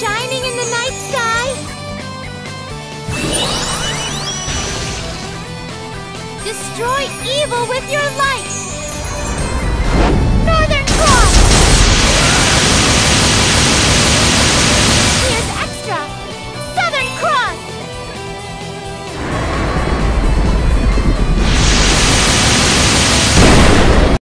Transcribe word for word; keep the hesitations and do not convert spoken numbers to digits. shining in the night sky. Destroy evil with your light.